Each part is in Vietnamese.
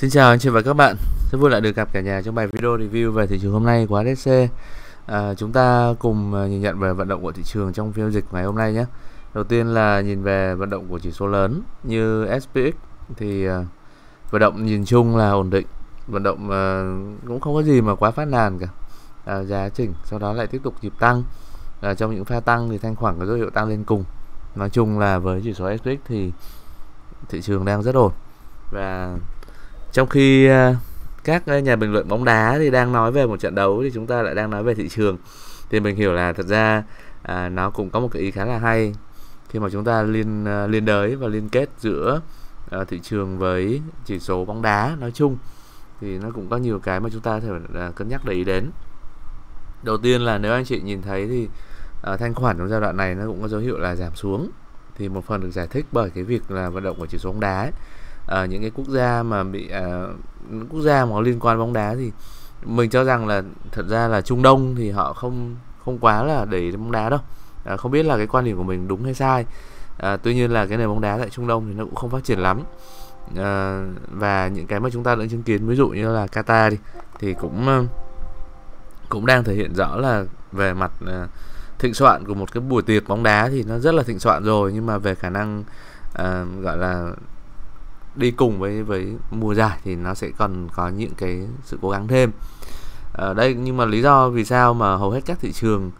Xin chào anh chị và các bạn, rất vui lại được gặp cả nhà trong bài video review về thị trường hôm nay của ADC. Chúng ta cùng nhìn nhận về vận động của thị trường trong phiên giao dịch ngày hôm nay nhé. Đầu tiên là nhìn về vận động của chỉ số lớn như SPX thì vận động nhìn chung là ổn định, vận động cũng không có gì mà quá phát nàn cả. Giá chỉnh sau đó lại tiếp tục nhịp tăng, trong những pha tăng thì thanh khoản có dấu hiệu tăng lên cùng. Nói chung là với chỉ số SPX thì thị trường đang rất ổn, và trong khi các nhà bình luận bóng đá thì đang nói về một trận đấu thì chúng ta lại đang nói về thị trường, thì mình hiểu là thật ra nó cũng có một cái ý khá là hay khi mà chúng ta liên đới và liên kết giữa thị trường với chỉ số bóng đá nói chung, thì nó cũng có nhiều cái mà chúng ta có thể cân nhắc để ý đến. Đầu tiên là nếu anh chị nhìn thấy thì thanh khoản trong giai đoạn này nó cũng có dấu hiệu là giảm xuống, thì một phần được giải thích bởi cái việc là vận động của chỉ số bóng đá ấy. Những cái quốc gia mà bị có liên quan bóng đá thì mình cho rằng là thật ra là Trung Đông thì họ không quá là để ý bóng đá đâu. Không biết là cái quan điểm của mình đúng hay sai. Tuy nhiên là cái nền bóng đá tại Trung Đông thì nó cũng không phát triển lắm. Và những cái mà chúng ta đã chứng kiến, ví dụ như là Qatar đi, thì cũng đang thể hiện rõ là về mặt thịnh soạn của một cái buổi tiệc bóng đá thì nó rất là thịnh soạn rồi, nhưng mà về khả năng gọi là đi cùng với mùa giải thì nó sẽ còn có những cái sự cố gắng thêm ở đây. Nhưng mà lý do vì sao mà hầu hết các thị trường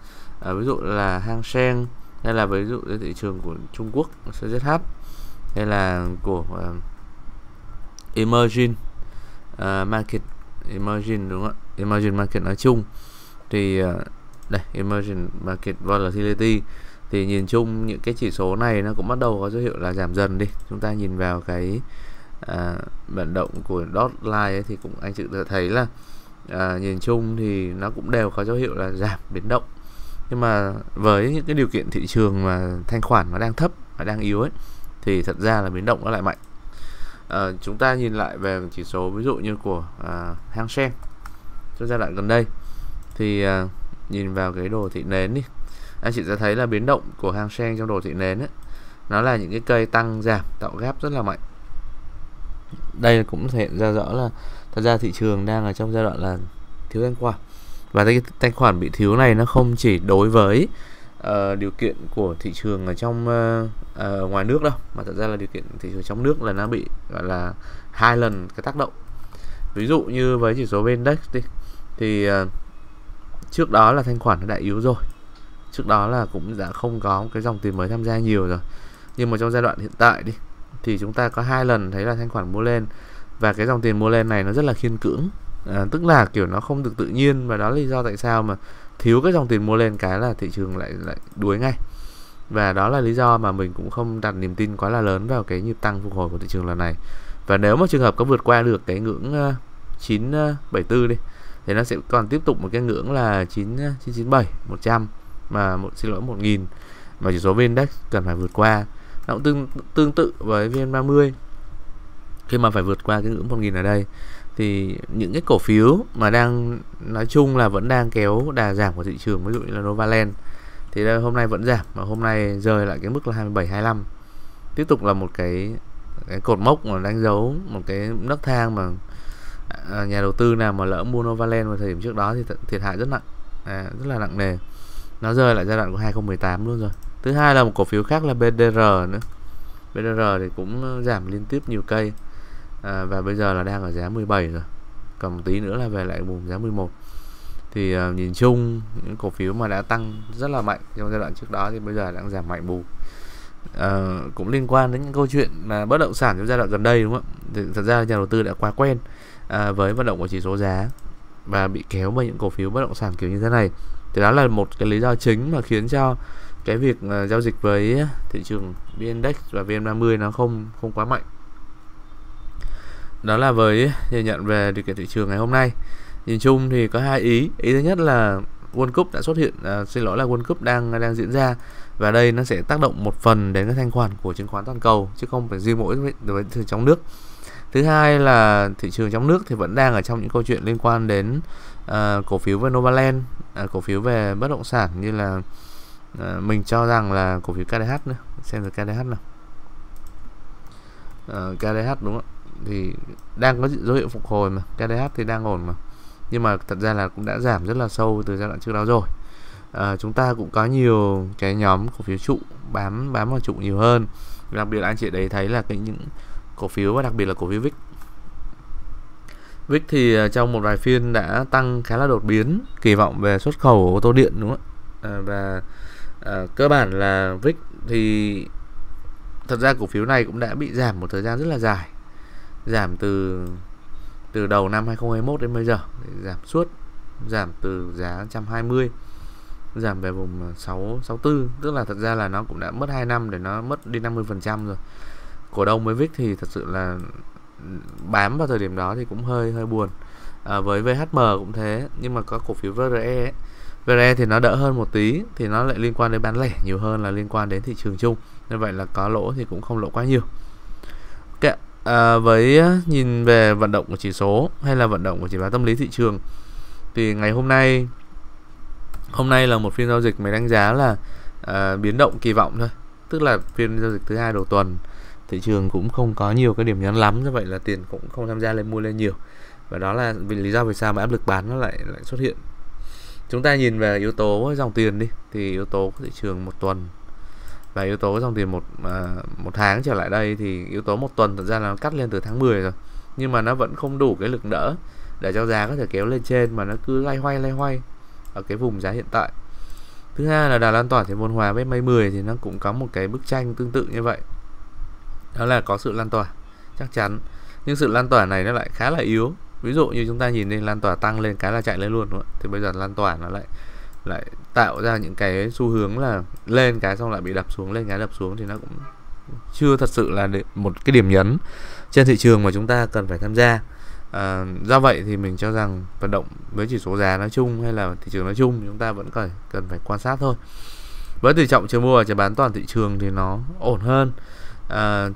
ví dụ là Hang Seng hay là ví dụ thị trường của Trung Quốc CTG hay là của emerging market, emerging đúng không ạ, emerging market nói chung thì đây, emerging market volatility, thì nhìn chung những cái chỉ số này nó cũng bắt đầu có dấu hiệu là giảm dần đi. Chúng ta nhìn vào cái vận động của dot line ấy, thì cũng anh chị đã thấy là nhìn chung thì nó cũng đều có dấu hiệu là giảm biến động. Nhưng mà với những cái điều kiện thị trường mà thanh khoản nó đang thấp và đang yếu ấy, thì thật ra là biến động nó lại mạnh. Chúng ta nhìn lại về chỉ số ví dụ như của Hang Seng trong giai đoạn gần đây thì nhìn vào cái đồ thị nến đi, anh chị sẽ thấy là biến động của Hang Seng trong đồ thị nến ấy, nó là những cái cây tăng giảm tạo gap rất là mạnh. Đây cũng thể hiện ra rõ là thật ra thị trường đang ở trong giai đoạn là thiếu thanh khoản, và cái thanh khoản bị thiếu này nó không chỉ đối với điều kiện của thị trường ở trong ngoài nước đâu, mà thật ra là điều kiện thị trường trong nước là nó bị gọi là 2 lần cái tác động. Ví dụ như với chỉ số VN-Index đi, thì trước đó là thanh khoản nó đã yếu rồi, trước đó là cũng đã không có cái dòng tiền mới tham gia nhiều rồi, nhưng mà trong giai đoạn hiện tại đi thì chúng ta có 2 lần thấy là thanh khoản mua lên, và cái dòng tiền mua lên này nó rất là khiên cưỡng, tức là kiểu nó không được tự nhiên, và đó là lý do tại sao mà thiếu cái dòng tiền mua lên cái là thị trường lại đuối ngay, và đó là lý do mà mình cũng không đặt niềm tin quá là lớn vào cái nhịp tăng phục hồi của thị trường lần này. Và nếu mà trường hợp có vượt qua được cái ngưỡng 974 đi thì nó sẽ còn tiếp tục một cái ngưỡng là 997 100, mà xin lỗi 1000 mà chỉ số VN-Index cần phải vượt qua. Nó cũng tương tự với VN30, khi mà phải vượt qua cái ngưỡng 1000 ở đây thì những cái cổ phiếu mà đang nói chung là vẫn đang kéo đà giảm của thị trường, ví dụ như là Novaland thì đây, hôm nay vẫn giảm mà hôm nay rơi lại cái mức là 27 25, tiếp tục là một cái cột mốc mà đánh dấu một cái nấc thang mà nhà đầu tư nào mà lỡ mua Novaland vào thời điểm trước đó thì thiệt hại rất nặng, rất là nặng nề. Nó rơi lại giai đoạn của 2018 luôn rồi. Thứ hai là một cổ phiếu khác là BDR nữa. BDR thì cũng giảm liên tiếp nhiều cây, và bây giờ là đang ở giá 17 rồi. Còn một tí nữa là về lại vùng giá 11. Thì nhìn chung những cổ phiếu mà đã tăng rất là mạnh trong giai đoạn trước đó thì bây giờ đang giảm mạnh bù. Cũng liên quan đến những câu chuyện là bất động sản trong giai đoạn gần đây đúng không ạ? Thì thật ra là nhà đầu tư đã quá quen với vận động của chỉ số giá và bị kéo bởi những cổ phiếu bất động sản kiểu như thế này. Thì đó là một cái lý do chính mà khiến cho cái việc giao dịch với thị trường VN-Index và VN30 nó không quá mạnh. Đó là với nhìn nhận về điều kiện thị trường ngày hôm nay. Nhìn chung thì có 2 ý. Ý thứ nhất là World Cup đã xuất hiện, World Cup đang diễn ra, và đây nó sẽ tác động một phần đến cái thanh khoản của chứng khoán toàn cầu chứ không phải riêng mỗi với thị trường trong nước. Thứ hai là thị trường trong nước thì vẫn đang ở trong những câu chuyện liên quan đến cổ phiếu về Novaland, cổ phiếu về bất động sản, như là mình cho rằng là cổ phiếu KDH nữa. Xem rồi KDH nào, KDH đúng không ạ, thì đang có dấu hiệu phục hồi mà, KDH thì đang ổn mà, nhưng mà thật ra là cũng đã giảm rất là sâu từ giai đoạn trước đó rồi. Chúng ta cũng có nhiều cái nhóm cổ phiếu trụ bám vào trụ nhiều hơn, đặc biệt anh chị đấy thấy là những cổ phiếu và đặc biệt là cổ phiếu VIC. VIC thì trong một vài phiên đã tăng khá là đột biến, kỳ vọng về xuất khẩu ô tô điện đúng không ạ? Cơ bản là VIC thì thật ra cổ phiếu này cũng đã bị giảm một thời gian rất là dài, giảm từ đầu năm 2021 đến bây giờ, giảm suốt, giảm từ giá 120 giảm về vùng 664, tức là thật ra là nó cũng đã mất 2 năm để nó mất đi 50% rồi. Cổ đông với VIC thì thật sự là bám vào thời điểm đó thì cũng hơi buồn. Với VHM cũng thế, nhưng mà có cổ phiếu VRE ấy. VRE thì nó đỡ hơn một tí, thì nó lại liên quan đến bán lẻ nhiều hơn là liên quan đến thị trường chung, nên vậy là có lỗ thì cũng không lỗ quá nhiều. Okay. Với nhìn về vận động của chỉ số hay là vận động của chỉ báo tâm lý thị trường thì ngày hôm nay là một phiên giao dịch mình đánh giá là biến động kỳ vọng thôi, tức là phiên giao dịch thứ hai đầu tuần, thị trường cũng không có nhiều cái điểm nhấn lắm, như vậy là tiền cũng không tham gia lên mua lên nhiều, và đó là vì lý do vì sao mà áp lực bán nó lại xuất hiện. Chúng ta nhìn về yếu tố dòng tiền đi, thì yếu tố thị trường một tuần và yếu tố dòng tiền một tháng trở lại đây, thì yếu tố một tuần thật ra là nó cắt lên từ tháng 10 rồi, nhưng mà nó vẫn không đủ cái lực đỡ để cho giá có thể kéo lên trên, mà nó cứ lay hoay ở cái vùng giá hiện tại. Thứ hai là đà lan tỏa thì môn hòa với mây 10 thì nó cũng có một cái bức tranh tương tự như vậy, đó là có sự lan tỏa chắc chắn, nhưng sự lan tỏa này nó lại khá là yếu. Ví dụ như chúng ta nhìn lên lan tỏa tăng lên cái là chạy lên luôn, đúng không? Thì bây giờ lan tỏa nó lại tạo ra những cái xu hướng là lên cái xong lại bị đập xuống, lên cái đập xuống, thì nó cũng chưa thật sự là một cái điểm nhấn trên thị trường mà chúng ta cần phải tham gia. Do vậy thì mình cho rằng vận động với chỉ số giá nói chung hay là thị trường nói chung chúng ta vẫn cần phải quan sát thôi. Với tỷ trọng chờ mua và chờ bán toàn thị trường thì nó ổn hơn,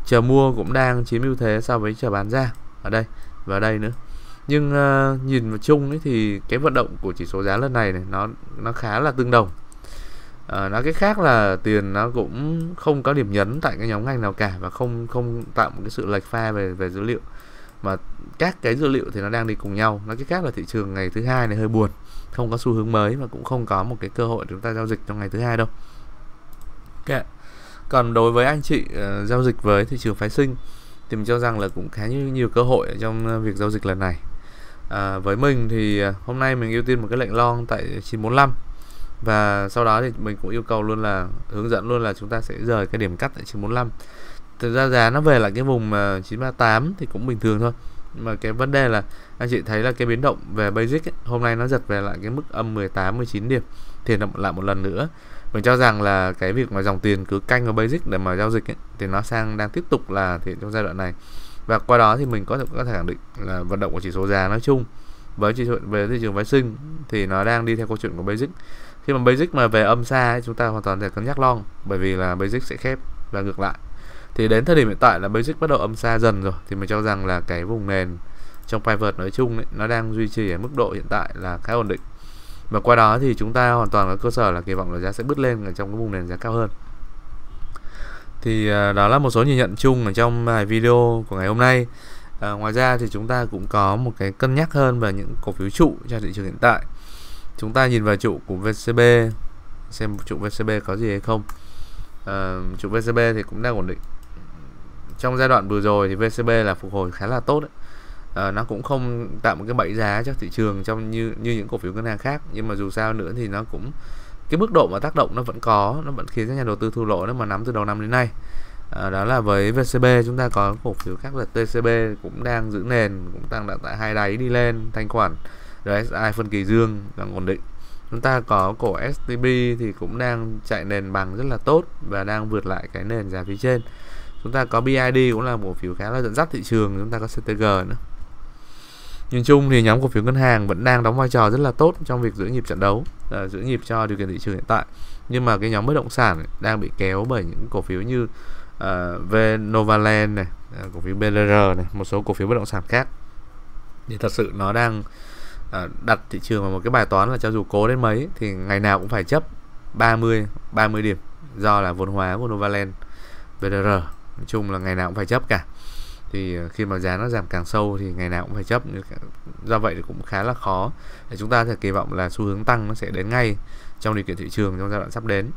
chờ mua cũng đang chiếm ưu thế so với chờ bán ra ở đây và ở đây nữa. Nhưng nhìn vào chung ấy thì cái vận động của chỉ số giá lần này nó khá là tương đồng. Nói cái khác là tiền nó cũng không có điểm nhấn tại cái nhóm ngành nào cả, và không tạo một cái sự lệch pha về dữ liệu, mà các cái dữ liệu thì nó đang đi cùng nhau. Nói cái khác là thị trường ngày thứ hai này hơi buồn, không có xu hướng mới và cũng không có một cái cơ hội để chúng ta giao dịch trong ngày thứ hai đâu. Okay. Còn đối với anh chị giao dịch với thị trường phái sinh thì mình cho rằng là cũng khá nhiều cơ hội trong việc giao dịch lần này. Với mình thì hôm nay mình ưu tiên một cái lệnh long tại 945, và sau đó thì mình cũng yêu cầu luôn là hướng dẫn luôn là chúng ta sẽ rời cái điểm cắt tại 945. Thực ra giá nó về lại cái vùng 938 thì cũng bình thường thôi, nhưng mà cái vấn đề là anh chị thấy là cái biến động về basic ấy, hôm nay nó giật về lại cái mức âm 18-19 điểm thì lại một lần nữa. Mình cho rằng là cái việc mà dòng tiền cứ canh vào basic để mà giao dịch ấy, thì nó đang tiếp tục là thì trong giai đoạn này, và qua đó thì mình có thể khẳng định là vận động của chỉ số giá nói chung với chỉ số về thị trường phái sinh thì nó đang đi theo câu chuyện của basic. Khi mà basic mà về âm xa ấy, chúng ta hoàn toàn thể cân nhắc long, bởi vì là basic sẽ khép và ngược lại. Thì đến thời điểm hiện tại là basic bắt đầu âm xa dần rồi, thì mình cho rằng là cái vùng nền trong private nói chung ấy, nó đang duy trì ở mức độ hiện tại là khá ổn định, và qua đó thì chúng ta hoàn toàn có cơ sở là kỳ vọng là giá sẽ bứt lên ở trong cái vùng nền giá cao hơn. Thì đó là một số nhìn nhận chung ở trong video của ngày hôm nay. Ngoài ra thì chúng ta cũng có một cái cân nhắc hơn về những cổ phiếu trụ cho thị trường hiện tại. Chúng ta nhìn vào trụ của VCB, xem trụ VCB có gì hay không. Trụ VCB thì cũng đang ổn định. Trong giai đoạn vừa rồi thì VCB là phục hồi khá là tốt đấy. Nó cũng không tạo một cái bẫy giá cho thị trường trong như những cổ phiếu ngân hàng khác, nhưng mà dù sao nữa thì nó cũng cái mức độ mà tác động nó vẫn có, nó vẫn khiến các nhà đầu tư thua lỗ nó mà nắm từ đầu năm đến nay. Đó là với VCB. Chúng ta có cổ phiếu khác là TCB cũng đang giữ nền, cũng đang đặt tại hai đáy đi lên, thanh khoản RSI phân kỳ dương đang ổn định. Chúng ta có cổ STB thì cũng đang chạy nền bằng rất là tốt và đang vượt lại cái nền giá phía trên. Chúng ta có BID cũng là một cổ phiếu khá là dẫn dắt thị trường. Chúng ta có CTG nữa. Nhìn chung thì nhóm cổ phiếu ngân hàng vẫn đang đóng vai trò rất là tốt trong việc giữ nhịp trận đấu, giữ nhịp cho điều kiện thị trường hiện tại. Nhưng mà cái nhóm bất động sản ấy, đang bị kéo bởi những cổ phiếu như Novaland này, cổ phiếu BDR này, một số cổ phiếu bất động sản khác. Thì thật sự nó đang đặt thị trường vào một cái bài toán là cho dù cố đến mấy thì ngày nào cũng phải chấp 30 điểm, do là vốn hóa của Novaland, BDR nói chung là ngày nào cũng phải chấp cả. thì khi mà giá nó giảm càng sâu thì ngày nào cũng phải chấp, do vậy thì cũng khá là khó để chúng ta có thể kỳ vọng là xu hướng tăng nó sẽ đến ngay trong điều kiện thị trường trong giai đoạn sắp đến.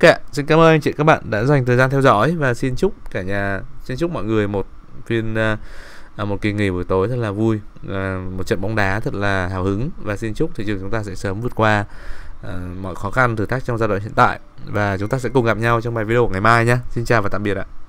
Ok, xin cảm ơn anh chị các bạn đã dành thời gian theo dõi và xin chúc cả nhà, xin chúc mọi người một kỳ nghỉ buổi tối thật là vui, một trận bóng đá thật là hào hứng, và xin chúc thị trường chúng ta sẽ sớm vượt qua mọi khó khăn thử thách trong giai đoạn hiện tại, và chúng ta sẽ cùng gặp nhau trong bài video của ngày mai nhé. Xin chào và tạm biệt ạ.